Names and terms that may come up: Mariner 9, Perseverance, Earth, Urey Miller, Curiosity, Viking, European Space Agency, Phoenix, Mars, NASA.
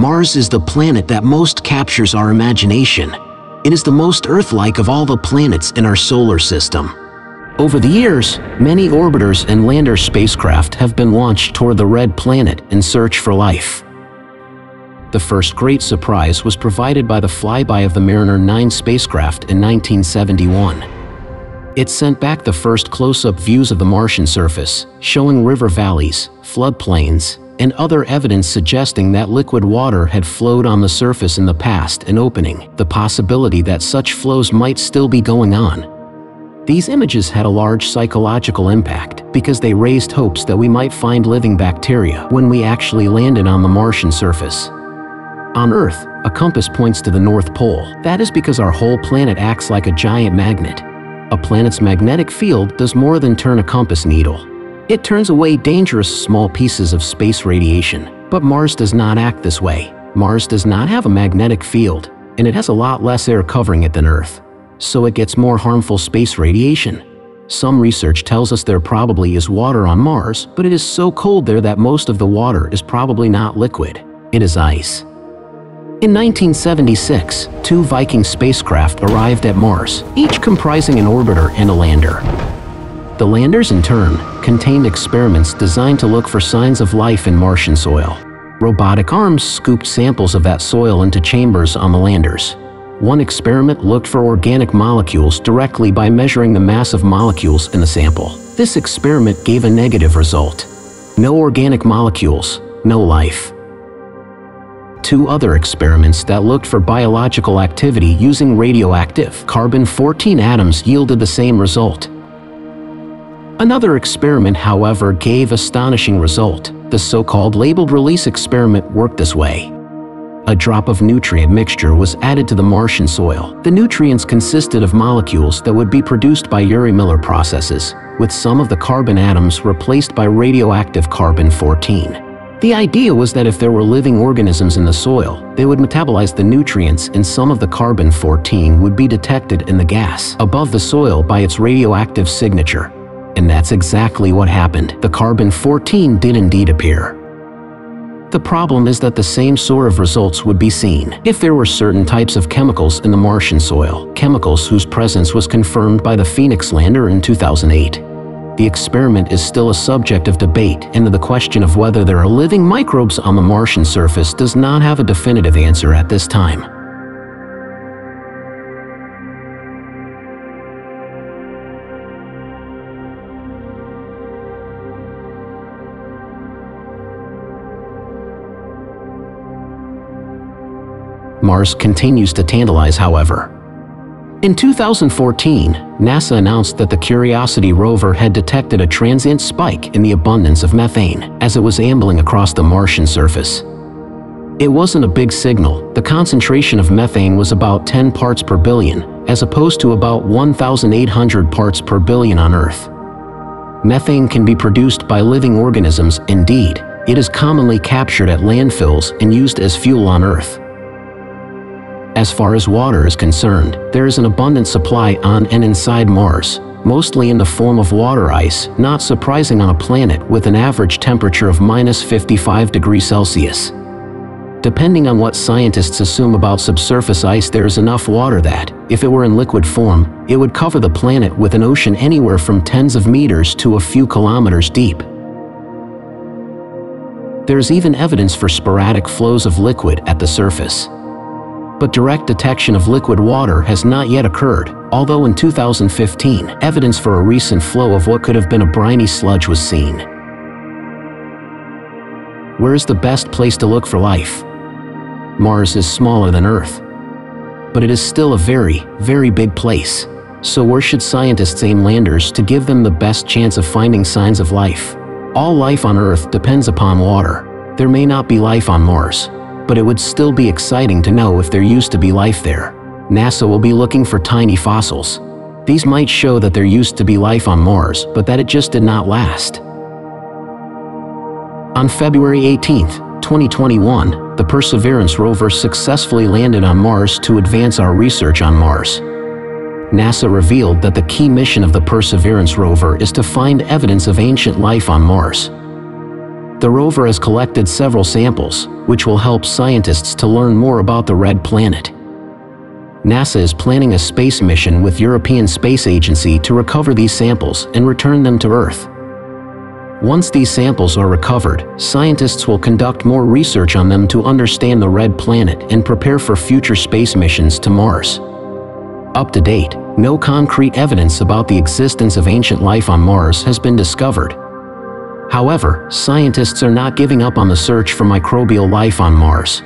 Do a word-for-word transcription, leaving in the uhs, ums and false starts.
Mars is the planet that most captures our imagination. It is the most Earth-like of all the planets in our solar system. Over the years, many orbiters and lander spacecraft have been launched toward the red planet in search for life. The first great surprise was provided by the flyby of the Mariner nine spacecraft in nineteen seventy-one. It sent back the first close-up views of the Martian surface, showing river valleys, floodplains, and other evidence suggesting that liquid water had flowed on the surface in the past and opening the possibility that such flows might still be going on. These images had a large psychological impact because they raised hopes that we might find living bacteria when we actually landed on the Martian surface. On Earth, a compass points to the North Pole. That is because our whole planet acts like a giant magnet. A planet's magnetic field does more than turn a compass needle. It turns away dangerous small pieces of space radiation. But Mars does not act this way. Mars does not have a magnetic field, and it has a lot less air covering it than Earth. So it gets more harmful space radiation. Some research tells us there probably is water on Mars, but it is so cold there that most of the water is probably not liquid. It is ice. In nineteen seventy-six, two Viking spacecraft arrived at Mars, each comprising an orbiter and a lander. The landers, in turn, contained experiments designed to look for signs of life in Martian soil. Robotic arms scooped samples of that soil into chambers on the landers. One experiment looked for organic molecules directly by measuring the mass of molecules in the sample. This experiment gave a negative result. No organic molecules, no life. Two other experiments that looked for biological activity using radioactive carbon fourteen atoms yielded the same result. Another experiment, however, gave astonishing result. The so-called labeled release experiment worked this way. A drop of nutrient mixture was added to the Martian soil. The nutrients consisted of molecules that would be produced by Urey Miller processes, with some of the carbon atoms replaced by radioactive carbon fourteen. The idea was that if there were living organisms in the soil, they would metabolize the nutrients and some of the carbon fourteen would be detected in the gas above the soil by its radioactive signature. And that's exactly what happened. The carbon fourteen did indeed appear. The problem is that the same sort of results would be seen if there were certain types of chemicals in the Martian soil, chemicals whose presence was confirmed by the Phoenix lander in two thousand eight. The experiment is still a subject of debate, and the question of whether there are living microbes on the Martian surface does not have a definitive answer at this time. Mars continues to tantalize, however. In two thousand fourteen, NASA announced that the Curiosity rover had detected a transient spike in the abundance of methane as it was ambling across the Martian surface. It wasn't a big signal. The concentration of methane was about ten parts per billion, as opposed to about one thousand eight hundred parts per billion on Earth. Methane can be produced by living organisms. Indeed, it is commonly captured at landfills and used as fuel on Earth. As far as water is concerned, there is an abundant supply on and inside Mars, mostly in the form of water ice, not surprising on a planet with an average temperature of minus fifty-five degrees Celsius. Depending on what scientists assume about subsurface ice, there is enough water that, if it were in liquid form, it would cover the planet with an ocean anywhere from tens of meters to a few kilometers deep. There is even evidence for sporadic flows of liquid at the surface. But direct detection of liquid water has not yet occurred, although in two thousand fifteen, evidence for a recent flow of what could have been a briny sludge was seen. Where is the best place to look for life? Mars is smaller than Earth, but it is still a very, very big place. So where should scientists aim landers to give them the best chance of finding signs of life? All life on Earth depends upon water. There may not be life on Mars, but it would still be exciting to know if there used to be life there. NASA will be looking for tiny fossils. These might show that there used to be life on Mars, but that it just did not last. On February eighteenth, twenty twenty-one, the Perseverance rover successfully landed on Mars to advance our research on Mars. NASA revealed that the key mission of the Perseverance rover is to find evidence of ancient life on Mars. The rover has collected several samples, which will help scientists to learn more about the red planet. NASA is planning a space mission with European Space Agency to recover these samples and return them to Earth. Once these samples are recovered, scientists will conduct more research on them to understand the red planet and prepare for future space missions to Mars. Up to date, no concrete evidence about the existence of ancient life on Mars has been discovered. However, scientists are not giving up on the search for microbial life on Mars.